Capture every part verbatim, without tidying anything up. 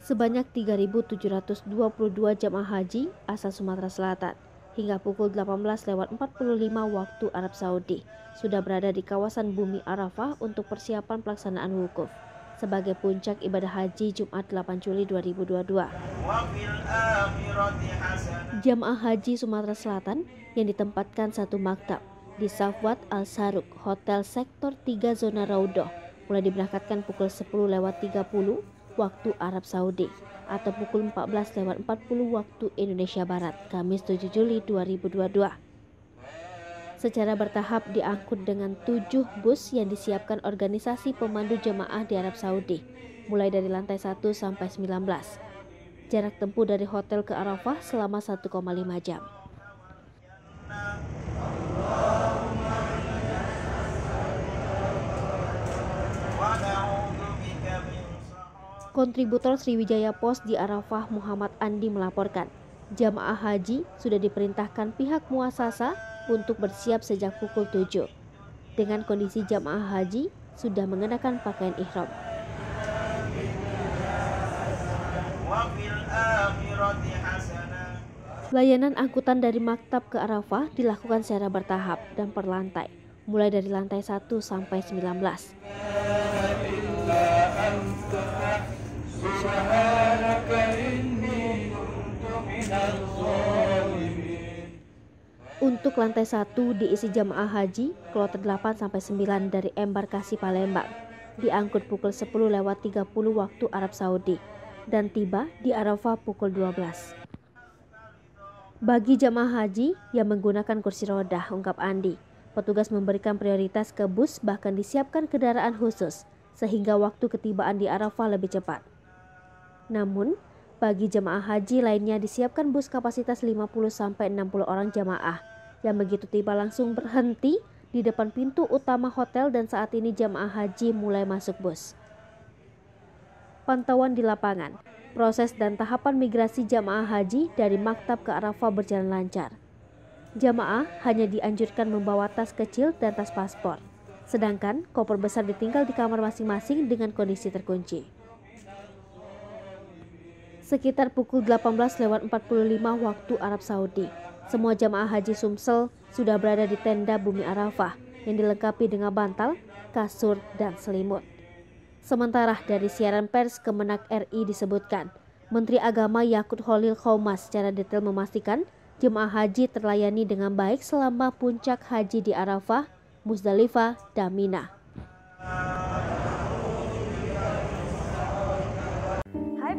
Sebanyak tiga ribu tujuh ratus dua puluh dua jamaah haji asal Sumatera Selatan hingga pukul delapan belas lewat empat puluh lima waktu Arab Saudi sudah berada di kawasan bumi Arafah untuk persiapan pelaksanaan wukuf sebagai puncak ibadah haji Jumat delapan Juli dua ribu dua puluh dua. Jamaah haji Sumatera Selatan yang ditempatkan satu maktab di Safwat Al-Sharooq Hotel Sektor tiga Zona Raudoh mulai diberangkatkan pukul sepuluh lewat tiga puluh waktu Arab Saudi atau pukul empat belas lewat empat puluh waktu Indonesia Barat, Kamis tujuh Juli dua ribu dua puluh dua. Secara bertahap diangkut dengan tujuh bus yang disiapkan organisasi pemandu jemaah di Arab Saudi, mulai dari lantai satu sampai sembilan belas. Jarak tempuh dari hotel ke Arafah selama satu koma lima jam. Kontributor Sriwijaya Post di Arafah, Muhammad Andi, melaporkan jamaah haji sudah diperintahkan pihak muasasah untuk bersiap sejak pukul tujuh. Dengan kondisi jamaah haji sudah mengenakan pakaian ihram. Layanan angkutan dari maktab ke Arafah dilakukan secara bertahap dan per lantai, mulai dari lantai satu sampai sembilan belas. Untuk lantai satu diisi jamaah haji kloter delapan sampai sembilan dari Embarkasi Palembang, diangkut pukul sepuluh lewat tiga puluh waktu Arab Saudi dan tiba di Arafah pukul dua belas. Bagi jamaah haji yang menggunakan kursi roda, ungkap Andi, petugas memberikan prioritas ke bus, bahkan disiapkan kendaraan khusus sehingga waktu ketibaan di Arafah lebih cepat. Namun, bagi jemaah haji lainnya disiapkan bus kapasitas lima puluh sampai enam puluh orang jemaah yang begitu tiba langsung berhenti di depan pintu utama hotel dan saat ini jemaah haji mulai masuk bus. Pantauan di lapangan, proses dan tahapan migrasi jemaah haji dari maktab ke Arafah berjalan lancar. Jemaah hanya dianjurkan membawa tas kecil dan tas paspor, sedangkan koper besar ditinggal di kamar masing-masing dengan kondisi terkunci. Sekitar pukul delapan belas lewat empat puluh lima waktu Arab Saudi, semua jamaah haji Sumsel sudah berada di tenda bumi Arafah yang dilengkapi dengan bantal, kasur, dan selimut. Sementara dari siaran pers Kemenag R I disebutkan, Menteri Agama Yaqut Cholil Qoumas secara detail memastikan jemaah haji terlayani dengan baik selama puncak haji di Arafah, Muzdalifah, dan Mina.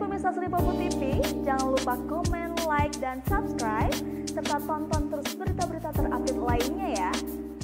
Pemirsa Sripoku T V, jangan lupa komen, like, dan subscribe, serta tonton terus berita-berita terupdate lainnya ya.